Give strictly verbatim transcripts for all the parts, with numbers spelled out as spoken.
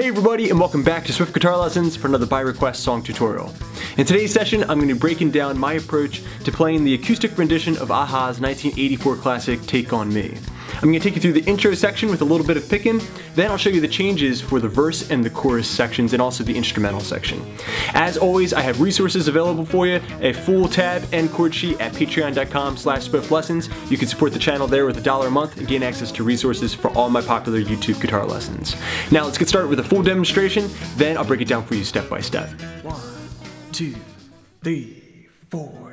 Hey everybody, and welcome back to Swift Guitar Lessons for another by request song tutorial. In today's session, I'm going to be breaking down my approach to playing the acoustic rendition of a-ha's nineteen eighty-four classic, Take On Me. I'm going to take you through the intro section with a little bit of picking, then I'll show you the changes for the verse and the chorus sections and also the instrumental section. As always, I have resources available for you, a full tab and chord sheet at patreon dot com slash swift lessons. You can support the channel there with a dollar a month and gain access to resources for all my popular YouTube guitar lessons. Now let's get started with a full demonstration, then I'll break it down for you step by step. One, two, three, four.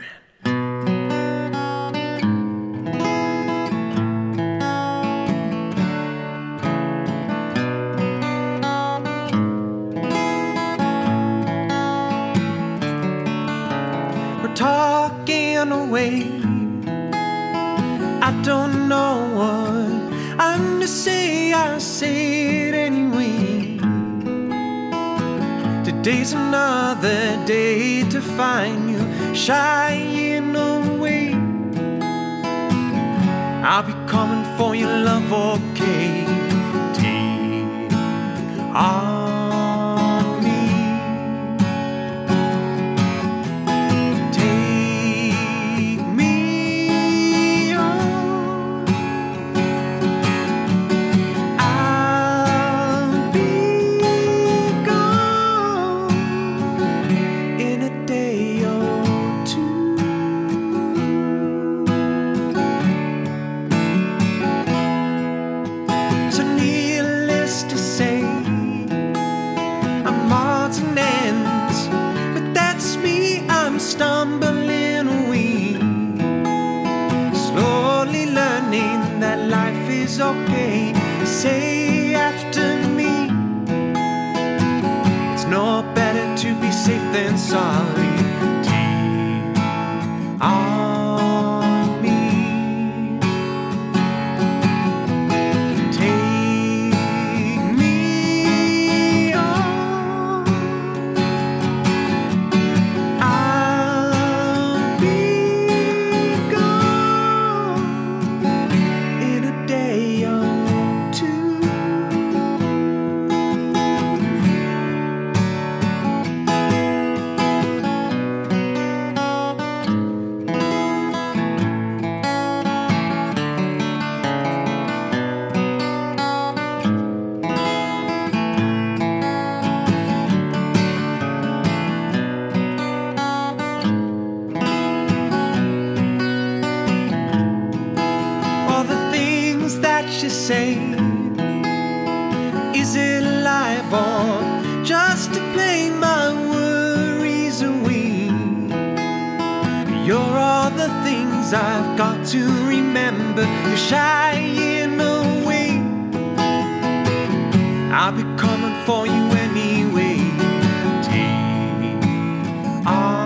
Talking away, I don't know what I'm to say, I'll say it anyway. Today's another day to find you shying away. I'll be coming for your love, okay? Take on me. Stumbling away, slowly learning that life is okay. Say after me, it's no better to be safe than sorry. Take on me. Take me on. I you say, is it alive or just to play my worries away? You're all the things I've got to remember. You're shying away, I'll be coming for you anyway. Take on.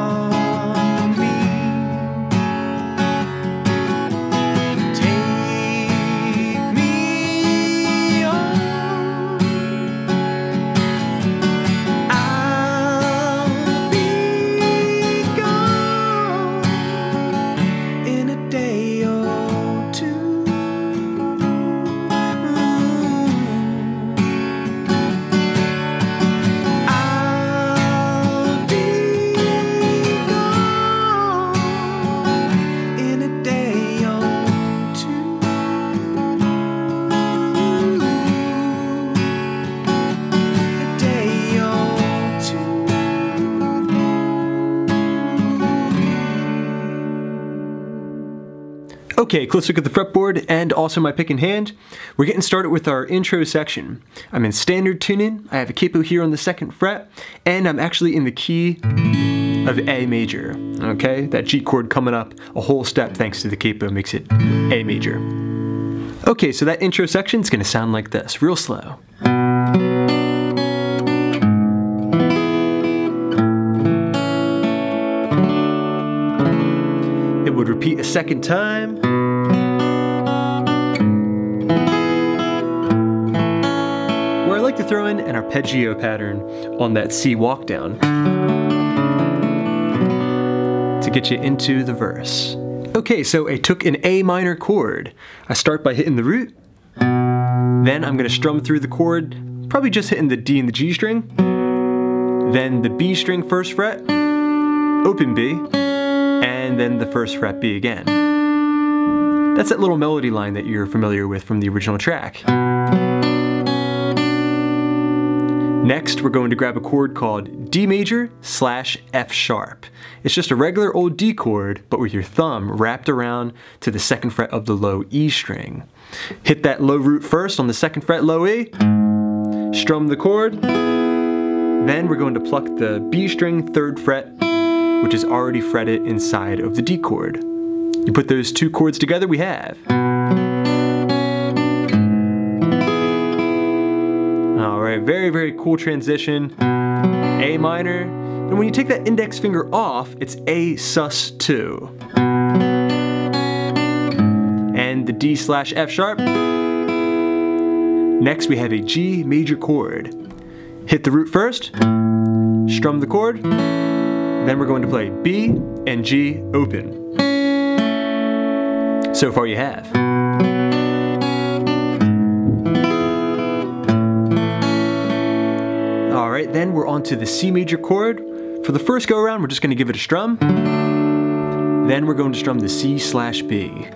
Okay, close look at the fretboard and also my pick in hand. We're getting started with our intro section. I'm in standard tuning, I have a capo here on the second fret, and I'm actually in the key of A major, okay? That G chord coming up a whole step thanks to the capo makes it A major. Okay, so that intro section is gonna sound like this, real slow. It would repeat a second time. Where I like to throw in an arpeggio pattern on that C walk down to get you into the verse. Okay, so I took an A minor chord. I start by hitting the root, then I'm gonna strum through the chord probably just hitting the D and the G string, then the B string first fret, open B, and then the first fret B again. That's that little melody line that you're familiar with from the original track. Next, we're going to grab a chord called D major slash F sharp. It's just a regular old D chord, but with your thumb wrapped around to the second fret of the low E string. Hit that low root first on the second fret low E, strum the chord, then we're going to pluck the B string third fret, which is already fretted inside of the D chord. You put those two chords together, we have. Alright, very, very cool transition. A minor. And when you take that index finger off, it's A sus two. And the D slash F sharp. Next we have a G major chord. Hit the root first, strum the chord, then we're going to play B and G open. So far you have. Alright, then we're on to the C major chord. For the first go around, we're just going to give it a strum. Then we're going to strum the C slash B.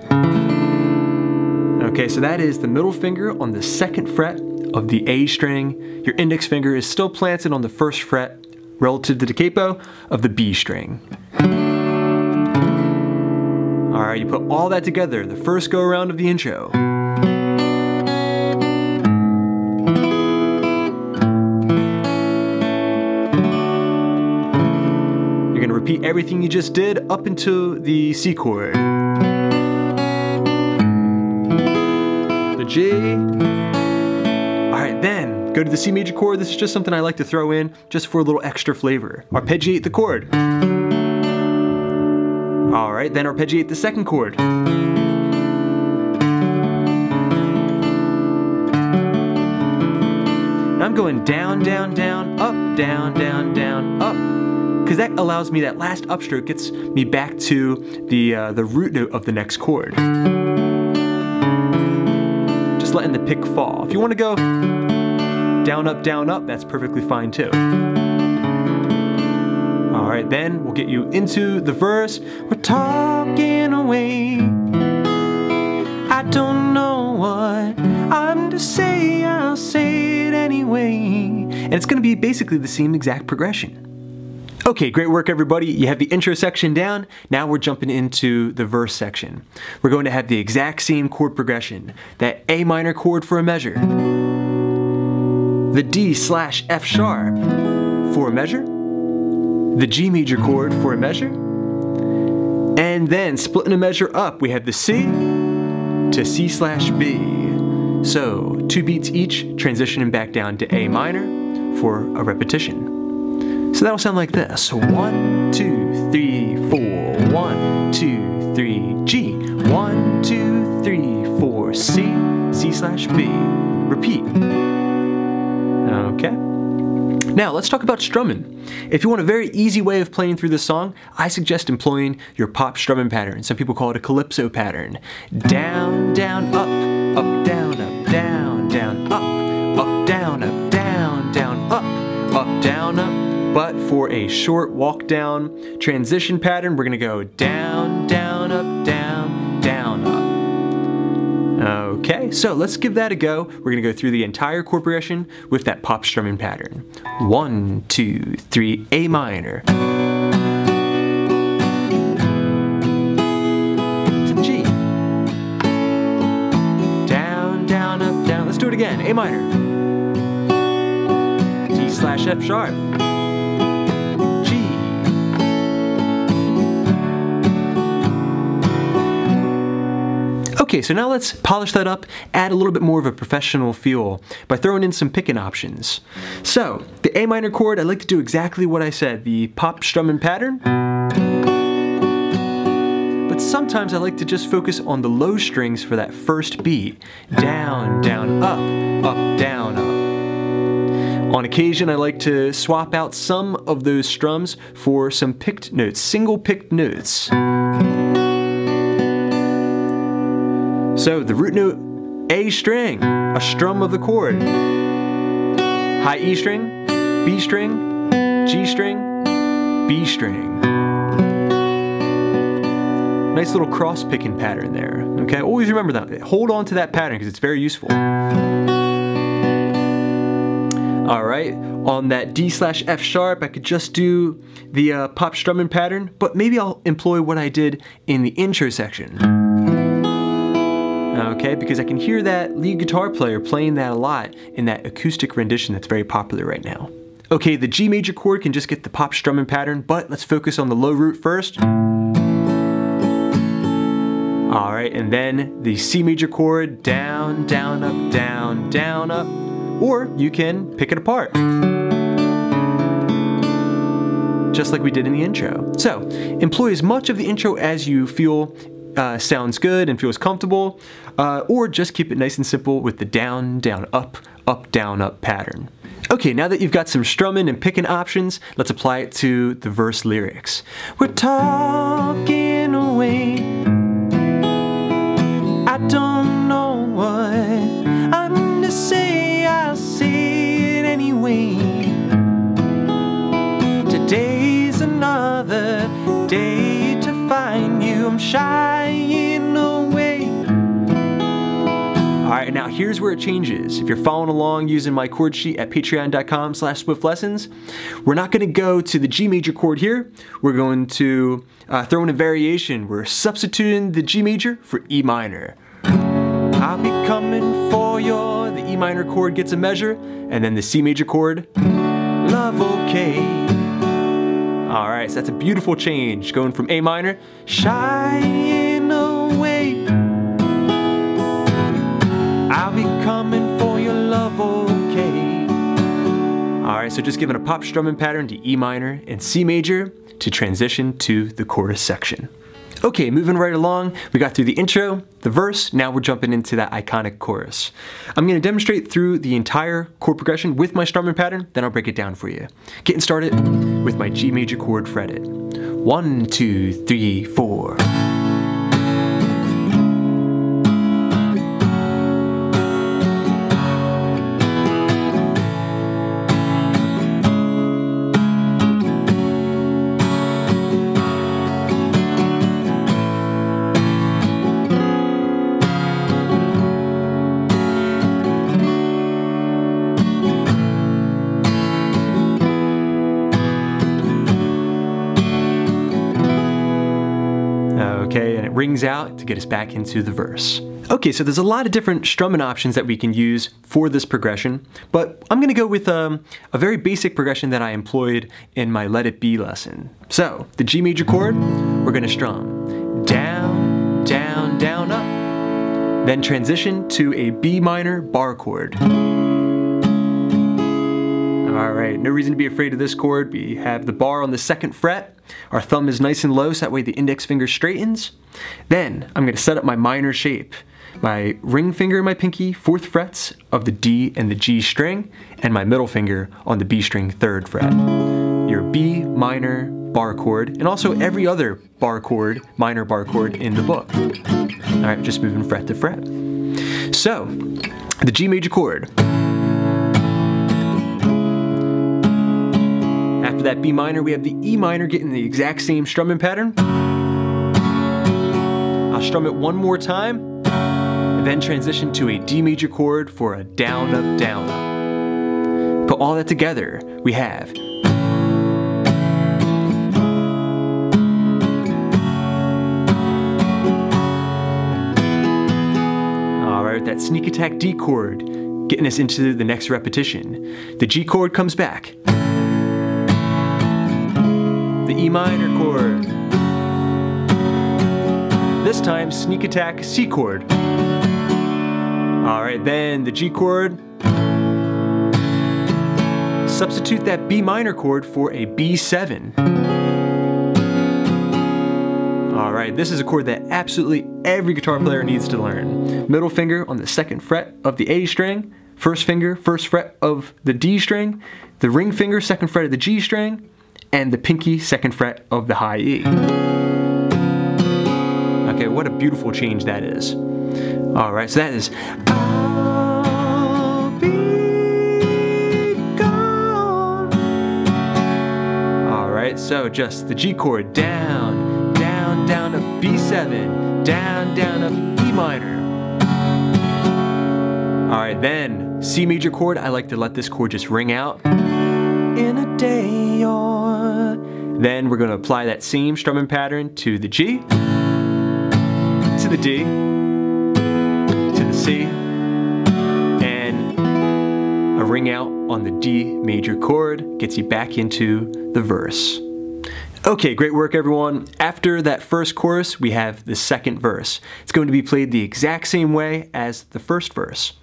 Okay, so that is the middle finger on the second fret of the A string. Your index finger is still planted on the first fret relative to the capo of the B string. Alright, you put all that together, the first go around of the intro. Repeat everything you just did up into the C chord. The G. Alright, then go to the C major chord. This is just something I like to throw in just for a little extra flavor. Arpeggiate the chord. Alright, then arpeggiate the second chord. Now I'm going down, down, down, up, down, down, down, up. Because that allows me, that last upstroke gets me back to the, uh, the root note of the next chord. Just letting the pick fall. If you want to go down, up, down, up, that's perfectly fine too. Alright, then we'll get you into the verse. We're talking away. I don't know what I'm to say, I'll say it anyway. And it's going to be basically the same exact progression. Okay, great work everybody. You have the intro section down. Now we're jumping into the verse section. We're going to have the exact same chord progression. That A minor chord for a measure. The D slash F sharp for a measure. The G major chord for a measure. And then splitting a measure up, we have the C to C slash B. So two beats each, transitioning back down to A minor for a repetition. So that'll sound like this. One, two, three, four. One, two, three, G. One, two, three, four, C. C slash B. Repeat. Okay. Now let's talk about strumming. If you want a very easy way of playing through this song, I suggest employing your pop strumming pattern. Some people call it a calypso pattern. Down, down, up, up, down, up, down, down, up, up, down, up, down, down, up, up, down, up. But for a short walk down transition pattern, we're gonna go down, down, up, down, down, up. Okay, so let's give that a go. We're gonna go through the entire chord progression with that pop strumming pattern. One, two, three, A minor. To G. Down, down, up, down. Let's do it again. A minor. D slash F sharp. Okay, so now let's polish that up, add a little bit more of a professional feel by throwing in some picking options. So, the A minor chord, I like to do exactly what I said, the pop strumming pattern. But sometimes I like to just focus on the low strings for that first beat. Down, down, up, up, down, up. On occasion, I like to swap out some of those strums for some picked notes, single picked notes. So the root note, A string, a strum of the chord. high E string, B string, G string, B string. Nice little cross picking pattern there. Okay, always remember that. Hold on to that pattern because it's very useful. All right, on that D slash F sharp, I could just do the uh, pop strumming pattern, but maybe I'll employ what I did in the intro section. Okay, because I can hear that lead guitar player playing that a lot in that acoustic rendition that's very popular right now. Okay, the G major chord can just get the pop strumming pattern, but let's focus on the low root first. All right, and then the C major chord, down, down, up, down, down, up. Or you can pick it apart, just like we did in the intro. So employ as much of the intro as you feel uh, sounds good and feels comfortable, uh, or just keep it nice and simple with the down, down, up, up, down, up pattern. Okay, now that you've got some strumming and picking options, let's apply it to the verse lyrics. We're talking away, I don't know what I'm to say. Today's another day to find you. I'm shying away. All right, now here's where it changes. If you're following along using my chord sheet at patreon dot com slash swift lessons, we're not going to go to the G major chord here. We're going to uh, throw in a variation. We're substituting the G major for E minor. I'll be coming for you. The E minor chord gets a measure, and then the C major chord, love okay. All right, so that's a beautiful change, going from A minor, shying away. I'll be coming for your love okay. All right, so just giving a pop strumming pattern to E minor and C major to transition to the chorus section. Okay, moving right along, we got through the intro, the verse, now we're jumping into that iconic chorus. I'm gonna demonstrate through the entire chord progression with my strumming pattern, then I'll break it down for you. Getting started with my G major chord fretted. One, two, three, four. Okay, and it rings out to get us back into the verse. Okay, so there's a lot of different strumming options that we can use for this progression, but I'm gonna go with um, a very basic progression that I employed in my Let It Be lesson. So, the G major chord, we're gonna strum down, down, down, up, then transition to a B minor bar chord. All right, no reason to be afraid of this chord. We have the bar on the second fret. Our thumb is nice and low, so that way the index finger straightens. Then I'm gonna set up my minor shape. My ring finger and my pinky, fourth frets of the D and the G string, and my middle finger on the B string, third fret. Your B minor bar chord, and also every other bar chord, minor bar chord in the book. All right, just moving fret to fret. So, the G major chord. After that B minor, we have the E minor getting the exact same strumming pattern. I'll strum it one more time, and then transition to a D major chord for a down, up, down, up. Put all that together, we have. All right, that sneak attack D chord, getting us into the next repetition. The G chord comes back. The E minor chord. This time, sneak attack C chord. All right, then the G chord. Substitute that B minor chord for a B seven. All right, this is a chord that absolutely every guitar player needs to learn. Middle finger on the second fret of the A string, first finger, first fret of the D string, the ring finger, second fret of the G string, and the pinky second fret of the high E. Okay, what a beautiful change that is. All right, so that is I'll be right? So just the G chord, down, down, down to B seven, down, down to E minor. All right, then C major chord, I like to let this chord just ring out. In a day or... Then we're gonna apply that same strumming pattern to the G, to the D, to the C, and a ring out on the D major chord gets you back into the verse. Okay, great work everyone. After that first chorus, we have the second verse. It's going to be played the exact same way as the first verse.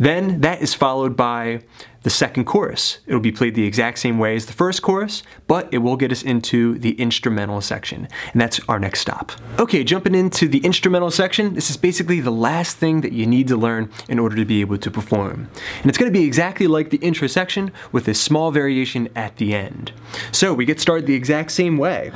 Then that is followed by the second chorus. It'll be played the exact same way as the first chorus, but it will get us into the instrumental section, and that's our next stop. Okay, jumping into the instrumental section, this is basically the last thing that you need to learn in order to be able to perform. And it's gonna be exactly like the intro section with a small variation at the end. So we get started the exact same way.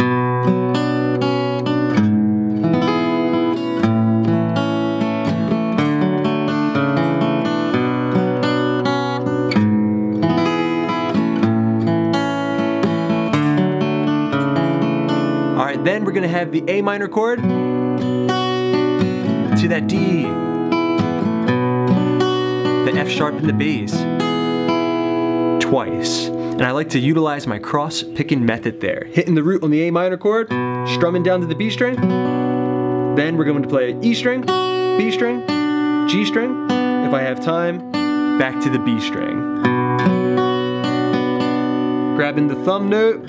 Then we're gonna have the A minor chord to that D, the F sharp and the B's, twice. And I like to utilize my cross picking method there. Hitting the root on the A minor chord, strumming down to the B string. Then we're going to play E string, B string, G string. If I have time, back to the B string. Grabbing the thumb note.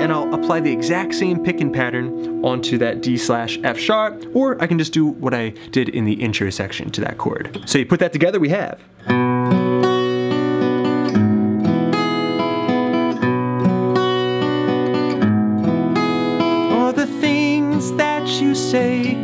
And I'll apply the exact same picking pattern onto that D slash F sharp, or I can just do what I did in the intro section to that chord. So you put that together, we have. All the things that you say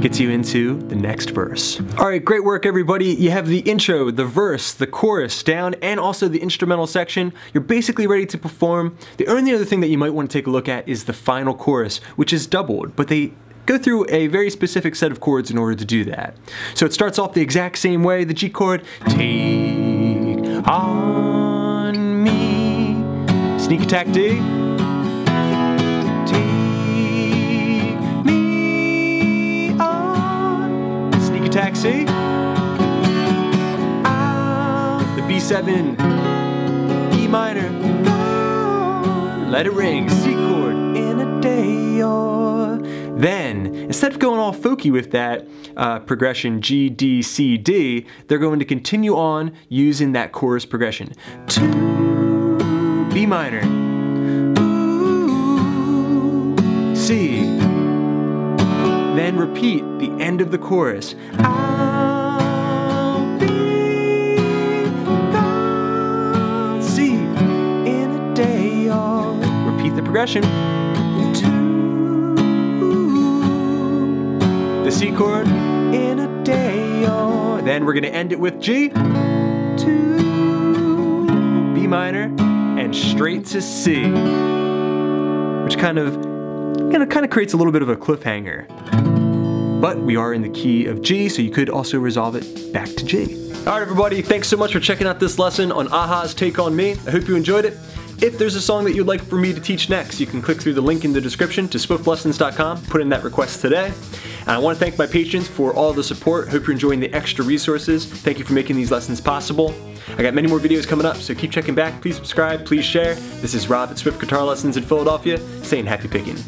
gets you into the next verse. All right, great work everybody. You have the intro, the verse, the chorus down, and also the instrumental section. You're basically ready to perform. The only other thing that you might want to take a look at is the final chorus, which is doubled, but they go through a very specific set of chords in order to do that. So it starts off the exact same way, the G chord, take on me, sneak attack D, taxi, ah, the B seven, E minor, ah, let it ring, C chord, in a day or. Then, instead of going all folky with that uh, progression G, D, C, D, they're going to continue on using that chorus progression. To B minor, ooh, C. Then repeat the end of the chorus. I'll be gone, see in a day or. Repeat the progression. To the C chord in a day or. Then we're gonna end it with G, to B minor, and straight to C, which kind of, you know, kind of creates a little bit of a cliffhanger. But we are in the key of G, so you could also resolve it back to G. All right, everybody, thanks so much for checking out this lesson on a-ha's Take On Me. I hope you enjoyed it. If there's a song that you'd like for me to teach next, you can click through the link in the description to swift lessons dot com, put in that request today. And I want to thank my patrons for all the support. Hope you're enjoying the extra resources. Thank you for making these lessons possible. I got many more videos coming up, so keep checking back. Please subscribe, please share. This is Rob at Swift Guitar Lessons in Philadelphia, saying happy picking.